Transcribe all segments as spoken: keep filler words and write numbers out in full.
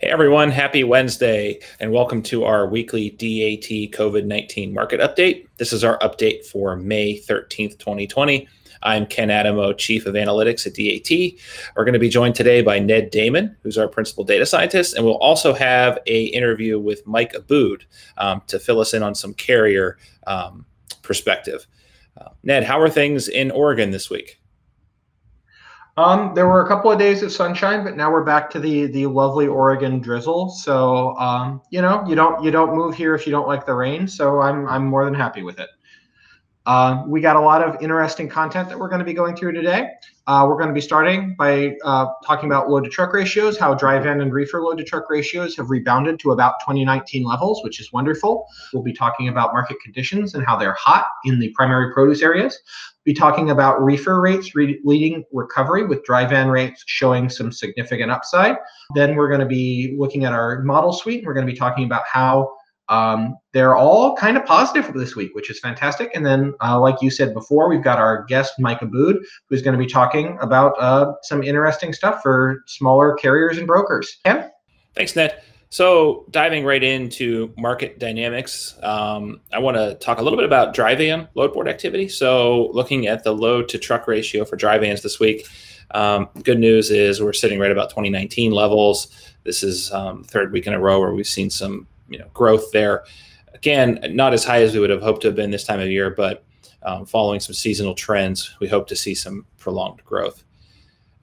Hey everyone, happy Wednesday and welcome to our weekly D A T COVID nineteen market update. This is our update for May thirteenth, twenty twenty. I'm Ken Adamo, Chief of Analytics at D A T. We're going to be joined today by Ned Damon, who's our Principal Data Scientist, and we'll also have a interview with Mike Abood um, to fill us in on some carrier um, perspective. Uh, Ned, how are things in Oregon this week? Um, there were a couple of days of sunshine, but now we're back to the the lovely Oregon drizzle. So um, you know, you don't you don't move here if you don't like the rain. So I'm I'm more than happy with it. Uh, we got a lot of interesting content that we're going to be going through today. Uh, we're going to be starting by uh, talking about load-to-truck ratios, how drive-in and reefer load-to-truck ratios have rebounded to about twenty nineteen levels, which is wonderful. We'll be talking about market conditions and how they're hot in the primary produce areas. We'll be talking about reefer rates re leading recovery, with drive-in rates showing some significant upside. Then we're going to be looking at our model suite. We're going to be talking about how Um, they're all kind of positive this week, which is fantastic. And then, uh, like you said before, we've got our guest, Mike Abood, who's going to be talking about uh, some interesting stuff for smaller carriers and brokers. Ken? Thanks, Ned. So diving right into market dynamics, um, I want to talk a little bit about drive van load board activity. So looking at the load to truck ratio for drive vans this week, um, good news is we're sitting right about twenty nineteen levels. This is um, third week in a row where we've seen some you know, growth there. Again, not as high as we would have hoped to have been this time of year, but um, following some seasonal trends, we hope to see some prolonged growth.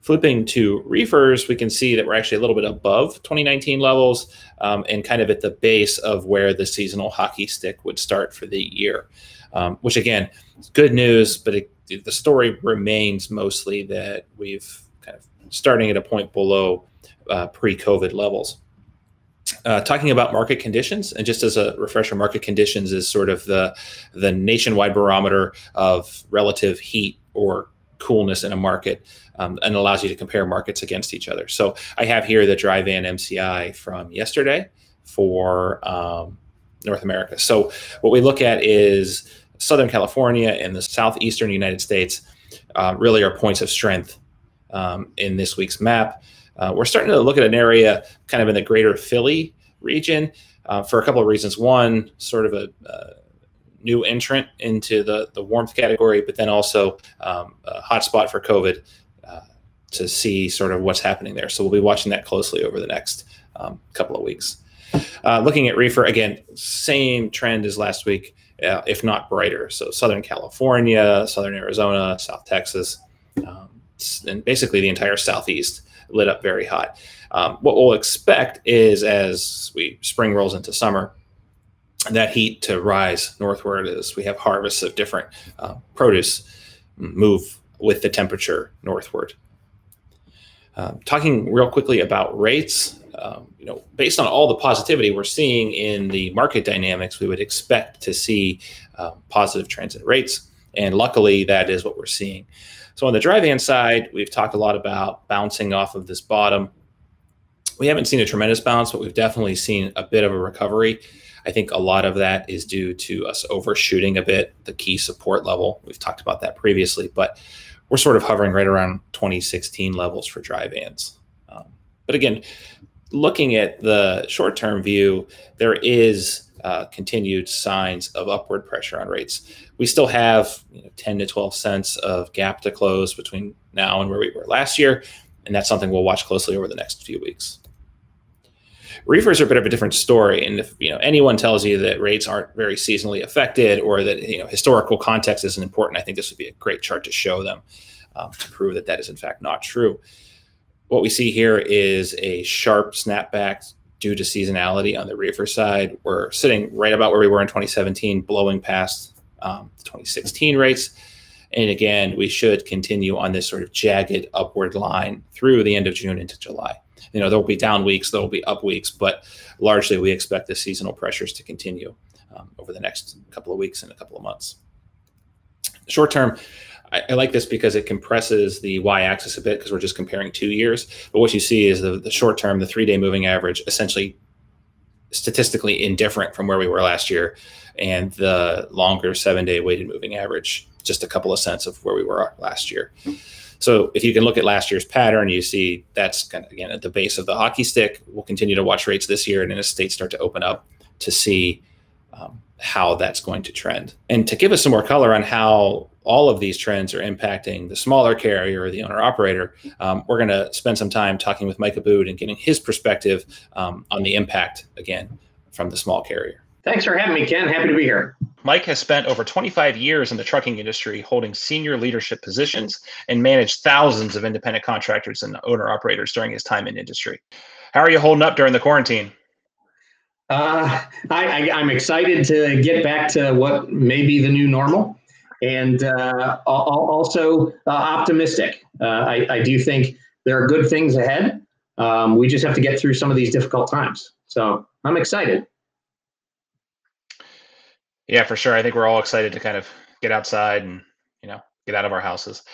Flipping to reefers, we can see that we're actually a little bit above twenty nineteen levels um, and kind of at the base of where the seasonal hockey stick would start for the year, um, which again, is good news, but it, the story remains mostly that we've kind of starting at a point below uh, pre-COVID levels. Uh, talking about market conditions, and just as a refresher, market conditions is sort of the the nationwide barometer of relative heat or coolness in a market, um, and allows you to compare markets against each other. So I have here the drive-in M C I from yesterday for um, North America. So what we look at is Southern California and the southeastern United States uh, really are points of strength um, in this week's map. Uh, we're starting to look at an area kind of in the greater Philly region uh, for a couple of reasons. One, sort of a uh, new entrant into the, the warmth category, but then also um, a hotspot for COVID uh, to see sort of what's happening there. So we'll be watching that closely over the next um, couple of weeks. Uh, looking at reefer, again, same trend as last week, uh, if not brighter. So Southern California, Southern Arizona, South Texas, um, and basically the entire Southeast lit up very hot. Um, what we'll expect is as we spring rolls into summer, that heat to rise northward as we have harvests of different uh, produce move with the temperature northward. Um, talking real quickly about rates, um, you know, based on all the positivity we're seeing in the market dynamics, we would expect to see uh, positive transit rates. And luckily, that is what we're seeing. So on the drive-in side, we've talked a lot about bouncing off of this bottom. We haven't seen a tremendous bounce, but we've definitely seen a bit of a recovery. I think a lot of that is due to us overshooting a bit the key support level. We've talked about that previously, but we're sort of hovering right around twenty sixteen levels for drive-ins. Um, but again, looking at the short-term view, there is uh, continued signs of upward pressure on rates. We still have you know, ten to twelve cents of gap to close between now and where we were last year, and that's something we'll watch closely over the next few weeks. Reefers are a bit of a different story, and if you know anyone tells you that rates aren't very seasonally affected or that you know historical context isn't important, I think this would be a great chart to show them um, to prove that that is in fact not true. What we see here is a sharp snapback due to seasonality on the reefer side. We're sitting right about where we were in twenty seventeen, blowing past um, the twenty sixteen rates. And again, we should continue on this sort of jagged upward line through the end of June into July. You know, there'll be down weeks, there'll be up weeks, but largely we expect the seasonal pressures to continue um, over the next couple of weeks and a couple of months. Short term, I, I like this because it compresses the y-axis a bit because we're just comparing two years. But what you see is the, the short term, the three-day moving average, essentially statistically indifferent from where we were last year, and the longer seven-day weighted moving average, just a couple of cents of where we were last year. So if you can look at last year's pattern, you see that's kind of, again, at the base of the hockey stick. We'll continue to watch rates this year and as states start to open up to see um, how that's going to trend. And to give us some more color on how all of these trends are impacting the smaller carrier or the owner operator, um, we're going to spend some time talking with Mike Abood and getting his perspective um, on the impact, again, from the small carrier. Thanks for having me, Ken. Happy to be here. Mike has spent over twenty-five years in the trucking industry holding senior leadership positions and managed thousands of independent contractors and owner operators during his time in industry. How are you holding up during the quarantine? Uh, I, I, I'm excited to get back to what may be the new normal, and uh, also uh, optimistic. Uh, I, I do think there are good things ahead. Um, we just have to get through some of these difficult times. So I'm excited. Yeah, for sure. I think we're all excited to kind of get outside and, you know, get out of our houses.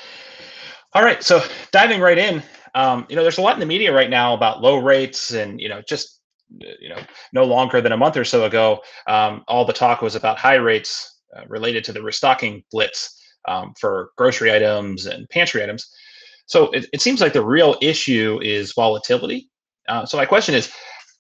All right. So diving right in, um, you know, there's a lot in the media right now about low rates and, you know, just, you know, no longer than a month or so ago, um, all the talk was about high rates uh, related to the restocking blitz um, for grocery items and pantry items. So it, it seems like the real issue is volatility. Uh, so my question is,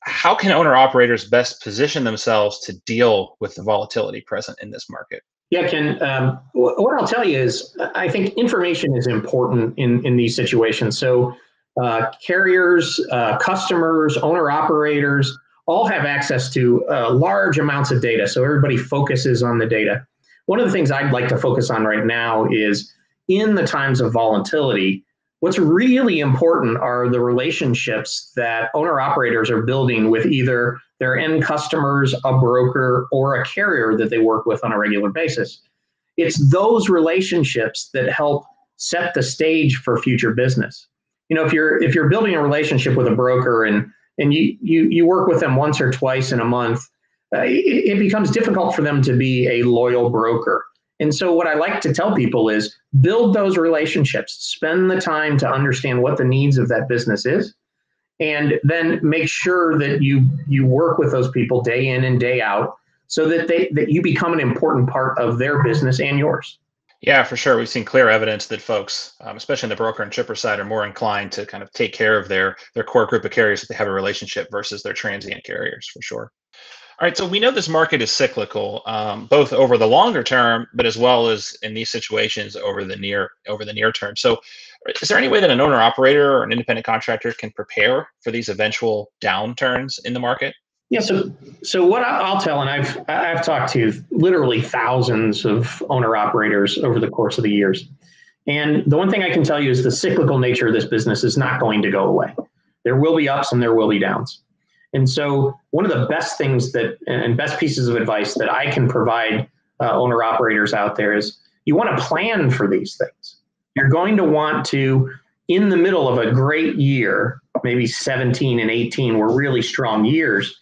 how can owner operators best position themselves to deal with the volatility present in this market? Yeah, Ken, um, what I'll tell you is I think information is important in, in these situations. So uh, carriers, uh, customers, owner operators all have access to uh, large amounts of data. So everybody focuses on the data. One of the things I'd like to focus on right now is in the times of volatility, what's really important are the relationships that owner-operators are building with either their end customers, a broker, or a carrier that they work with on a regular basis. It's those relationships that help set the stage for future business. You know, if you're if you're building a relationship with a broker and and you you you work with them once or twice in a month, uh, it, it becomes difficult for them to be a loyal broker. And so what I like to tell people is build those relationships, spend the time to understand what the needs of that business is, and then make sure that you you work with those people day in and day out so that they that you become an important part of their business and yours. Yeah, for sure. We've seen clear evidence that folks, um, especially in the broker and shipper side, are more inclined to kind of take care of their their core group of carriers that they have a relationship versus their transient carriers, for sure. All right, so we know this market is cyclical, um, both over the longer term, but as well as in these situations over the near over the near term. So is there any way that an owner operator or an independent contractor can prepare for these eventual downturns in the market? Yeah, so so what I'll tell, and I've I've talked to literally thousands of owner operators over the course of the years. And the one thing I can tell you is the cyclical nature of this business is not going to go away. There will be ups and there will be downs. And so one of the best things that and best pieces of advice that I can provide uh, owner operators out there is you want to plan for these things. You're going to want to, in the middle of a great year, maybe seventeen and eighteen were really strong years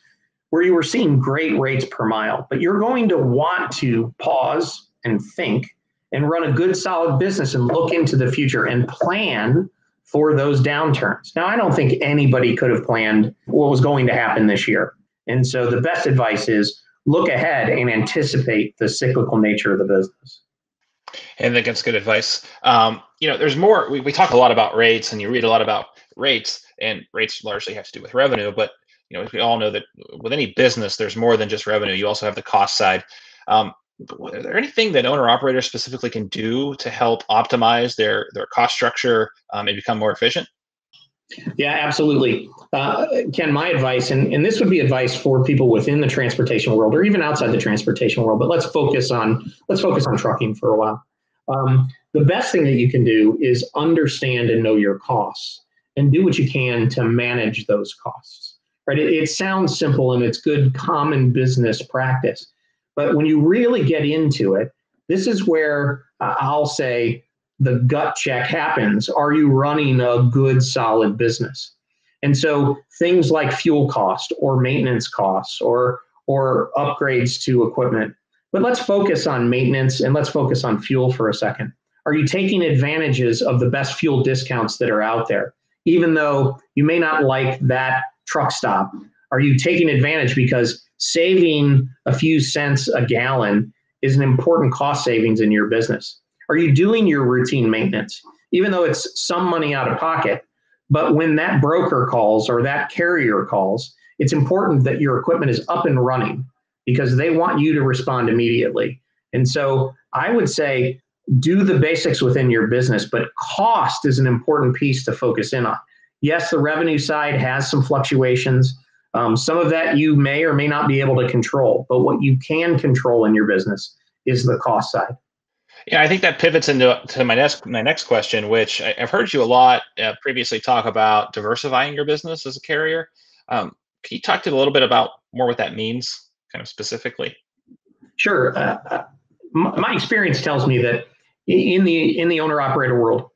where you were seeing great rates per mile, but you're going to want to pause and think and run a good solid business and look into the future and plan for those downturns. Now, I don't think anybody could have planned what was going to happen this year. And so the best advice is look ahead and anticipate the cyclical nature of the business. And I think that's good advice. Um, you know, there's more, we, we talk a lot about rates and you read a lot about rates, and rates largely have to do with revenue. But, you know, we all know that with any business, there's more than just revenue. You also have the cost side. Um, Is there anything that owner operators specifically can do to help optimize their, their cost structure um, and become more efficient? Yeah, absolutely. Uh, Ken, my advice, and, and this would be advice for people within the transportation world or even outside the transportation world, but let's focus on, let's focus on trucking for a while. Um, the best thing that you can do is understand and know your costs and do what you can to manage those costs, right? It, it sounds simple and it's good common business practice. But when you really get into it, this is where uh, I'll say the gut check happens. Are you running a good, solid business? And so things like fuel cost or maintenance costs or, or upgrades to equipment. But let's focus on maintenance and let's focus on fuel for a second. Are you taking advantages of the best fuel discounts that are out there? Even though you may not like that truck stop, are you taking advantage because saving a few cents a gallon is an important cost savings in your business? Are you doing your routine maintenance? even though it's some money out of pocket. But when that broker calls or that carrier calls, it's important that your equipment is up and running because they want you to respond immediately. And so I would say do the basics within your business, but cost is an important piece to focus in on. Yes, the revenue side has some fluctuations. Um, some of that you may or may not be able to control, but what you can control in your business is the cost side. Yeah, I think that pivots into to my next my next question, which I, I've heard you a lot uh, previously talk about diversifying your business as a carrier. Um, can you talk to a little bit about more what that means, kind of specifically? Sure. Uh, my experience tells me that in the in the owner operator world,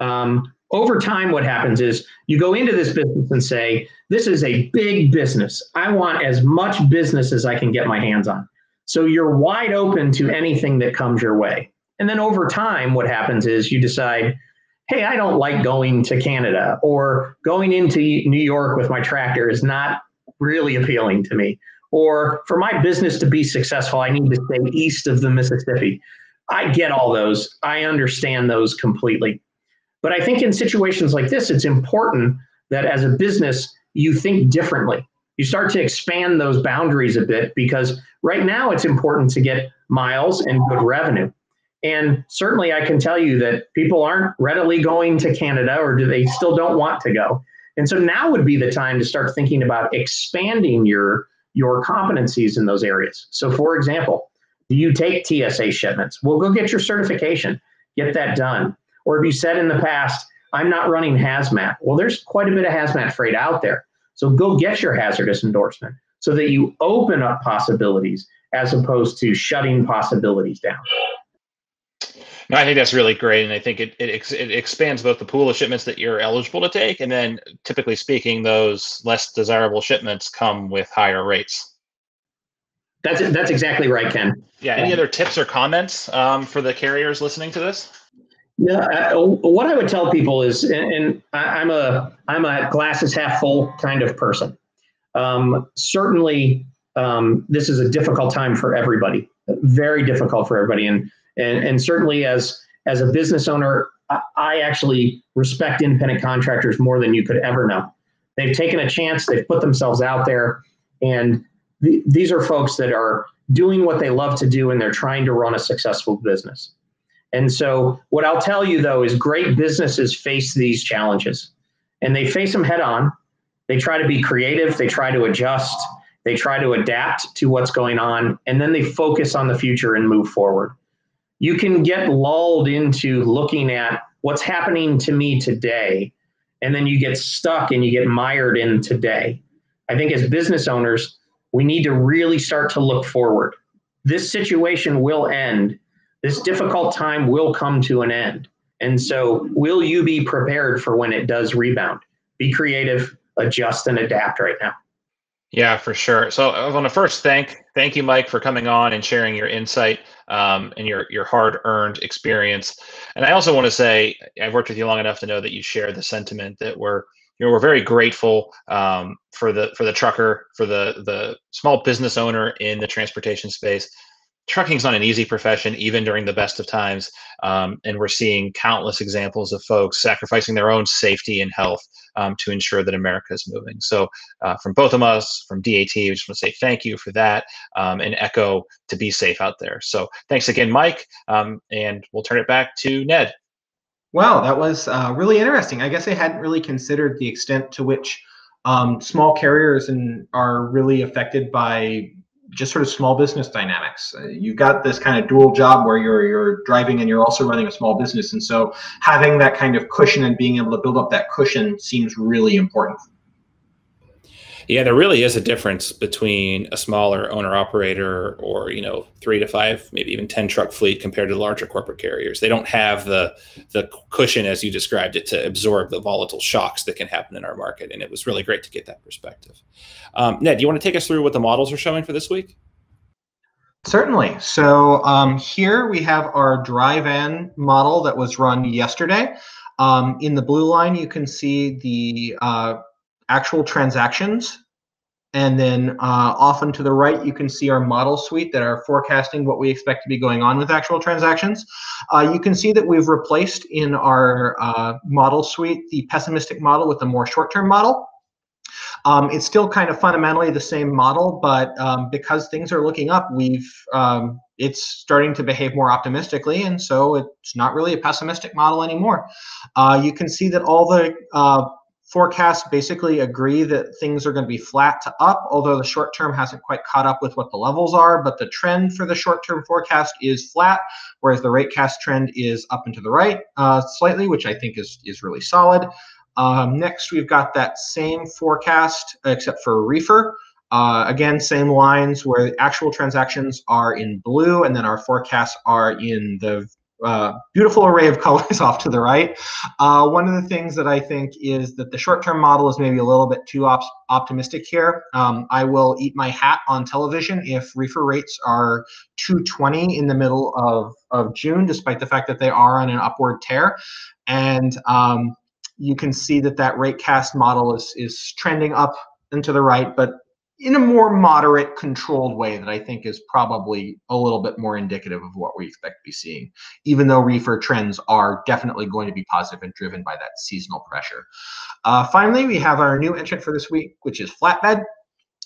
um, over time, what happens is you go into this business and say, "This is a big business. I want as much business as I can get my hands on." So you're wide open to anything that comes your way. And then over time, what happens is you decide, hey, I don't like going to Canada, or going into New York with my tractor is not really appealing to me. Or for my business to be successful, I need to stay east of the Mississippi. I get all those. I understand those completely. But I think in situations like this, it's important that as a business, you think differently. You start to expand those boundaries a bit, because right now it's important to get miles and good revenue. And certainly I can tell you that people aren't readily going to Canada, or do they still don't want to go. And so now would be the time to start thinking about expanding your, your competencies in those areas. So for example, do you take T S A shipments? Well, go get your certification, get that done. Or have you said in the past, I'm not running HAZMAT? Well, there's quite a bit of HAZMAT freight out there. So go get your hazardous endorsement so that you open up possibilities as opposed to shutting possibilities down. No, I think that's really great, and I think it it, ex it expands both the pool of shipments that you're eligible to take, and then, typically speaking, those less desirable shipments come with higher rates. That's that's exactly right, Ken. Yeah. Any other tips or comments um, for the carriers listening to this? Yeah. I, what I would tell people is, and, and I, I'm a I'm a glasses half full kind of person. Um, certainly, um, this is a difficult time for everybody. Very difficult for everybody, and. And, and certainly as, as a business owner, I, I actually respect independent contractors more than you could ever know. They've taken a chance, they've put themselves out there, and th these are folks that are doing what they love to do, and they're trying to run a successful business. And so what I'll tell you, though, is great businesses face these challenges, and they face them head on. They try to be creative, they try to adjust, they try to adapt to what's going on, and then they focus on the future and move forward. You can get lulled into looking at what's happening to me today, and then you get stuck and you get mired in today. I think as business owners, we need to really start to look forward. This situation will end. This difficult time will come to an end. And so will you be prepared for when it does rebound? Be creative, adjust, and adapt right now. Yeah, for sure. So I want to first thank thank you, Mike, for coming on and sharing your insight um, and your your hard-earned experience. And I also want to say I've worked with you long enough to know that you share the sentiment that we're you know we're very grateful um, for the for the trucker, for the the small business owner in the transportation space. Trucking's not an easy profession, even during the best of times, um, and we're seeing countless examples of folks sacrificing their own safety and health um, to ensure that America is moving. So uh, from both of us, from D A T, we just want to say thank you for that, um, and echo to be safe out there. So thanks again, Mike, um, and we'll turn it back to Ned. Well, that was uh, really interesting. I guess I hadn't really considered the extent to which um, small carriers and are really affected by just sort of small business dynamics. You've got this kind of dual job where you're you're driving and you're also running a small business. And so having that kind of cushion and being able to build up that cushion seems really important. Yeah, there really is a difference between a smaller owner operator or, you know, three to five, maybe even ten truck fleet compared to larger corporate carriers. They don't have the, the cushion, as you described it, to absorb the volatile shocks that can happen in our market. And it was really great to get that perspective. Um, Ned, do you want to take us through what the models are showing for this week? Certainly. So um, here we have our dry van model that was run yesterday. Um, in the blue line, you can see the uh, actual transactions And then uh, off and to the right, you can see our model suite that are forecasting what we expect to be going on with actual transactions. Uh, you can see that we've replaced in our uh, model suite the pessimistic model with a more short-term model. Um, it's still kind of fundamentally the same model, but um, because things are looking up, we've um, it's starting to behave more optimistically, and so it's not really a pessimistic model anymore. Uh, you can see that all the uh, forecasts basically agree that things are going to be flat to up, although the short term hasn't quite caught up with what the levels are, but the trend for the short term forecast is flat, whereas the Ratecast trend is up and to the right uh, slightly, which I think is, is really solid. Um, next, we've got that same forecast, except for reefer. Uh, again, same lines where the actual transactions are in blue, and then our forecasts are in the uh, beautiful array of colors off to the right. Uh, one of the things that I think is that the short-term model is maybe a little bit too op optimistic here. Um, I will eat my hat on television if reefer rates are two twenty in the middle of, of June, despite the fact that they are on an upward tear. And um, you can see that that Ratecast model is, is trending up and to the right, but in a more moderate, controlled way that I think is probably a little bit more indicative of what we expect to be seeing, even though reefer trends are definitely going to be positive and driven by that seasonal pressure. Uh, finally, we have our new entrant for this week, which is flatbed.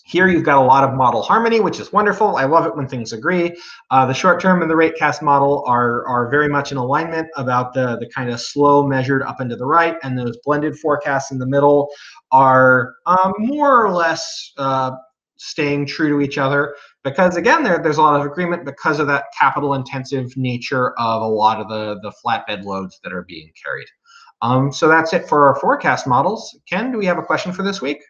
Here you've got a lot of model harmony, which is wonderful. I love it when things agree. Uh, the short term and the Ratecast model are, are very much in alignment about the, the kind of slow measured up and to the right, and those blended forecasts in the middle are um, more or less uh, staying true to each other because, again, there, there's a lot of agreement because of that capital intensive nature of a lot of the, the flatbed loads that are being carried. Um, so that's it for our forecast models. Ken, do we have a question for this week?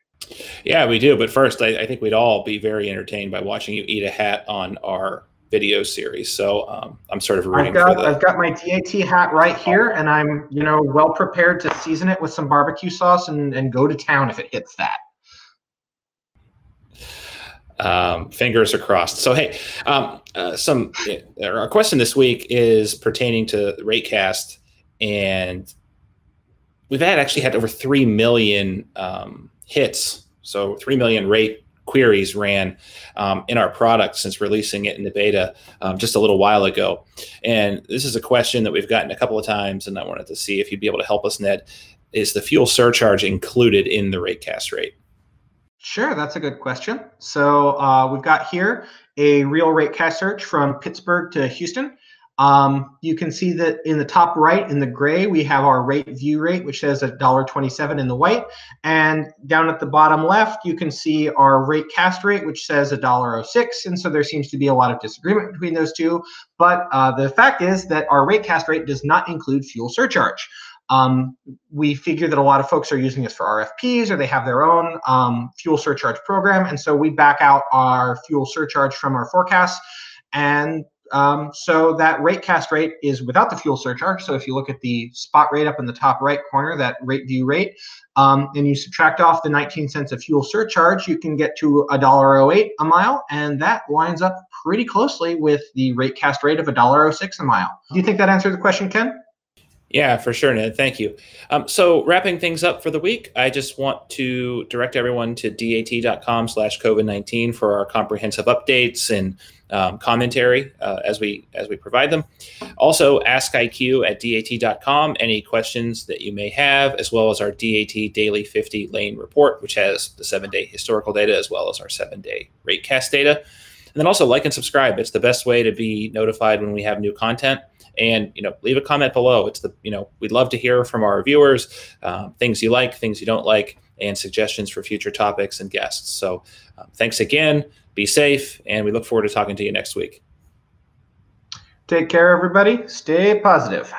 Yeah, we do. But first, I, I think we'd all be very entertained by watching you eat a hat on our video series. So um, I'm sort of rooting I've got, for the... I've got my T A T hat right here, and I'm, you know, well prepared to season it with some barbecue sauce and, and go to town if it hits that. Um, fingers are crossed. So, hey, um, uh, some uh, our question this week is pertaining to Ratecast, and we've had actually had over three million... Um, hits. So three million rate queries ran um, in our product since releasing it in the beta um, just a little while ago. And this is a question that we've gotten a couple of times, and I wanted to see if you'd be able to help us, Ned. Is the fuel surcharge included in the Ratecast rate? Sure, that's a good question. So uh, we've got here a real Ratecast search from Pittsburgh to Houston. Um, you can see that in the top right in the gray, we have our rate view rate, which says one dollar twenty-seven in the white. And down at the bottom left, you can see our Ratecast rate, which says one dollar oh six. And so there seems to be a lot of disagreement between those two. But uh, the fact is that our Ratecast rate does not include fuel surcharge. Um, we figure that a lot of folks are using this for R F Ps, or they have their own um, fuel surcharge program. And so we back out our fuel surcharge from our forecasts. And Um, so that Ratecast rate is without the fuel surcharge. So if you look at the spot rate up in the top right corner, that rate view rate, um, and you subtract off the nineteen cents of fuel surcharge, you can get to one dollar oh eight a mile. And that lines up pretty closely with the Ratecast rate of one dollar oh six a mile. Do you think that answered the question, Ken? Yeah, for sure, Ned. Thank you. Um, so wrapping things up for the week, I just want to direct everyone to D A T dot com slash COVID nineteen for our comprehensive updates and um, commentary uh, as we as we provide them. Also, ask I Q at D A T dot com any questions that you may have, as well as our D A T Daily fifty Lane Report, which has the seven-day historical data as well as our seven-day Ratecast data. And then also like and subscribe. It's the best way to be notified when we have new content. And, you know, leave a comment below. It's the, you know, we'd love to hear from our viewers, um, things you like, things you don't like, and suggestions for future topics and guests. So um, thanks again. Be safe. And we look forward to talking to you next week. Take care, everybody. Stay positive.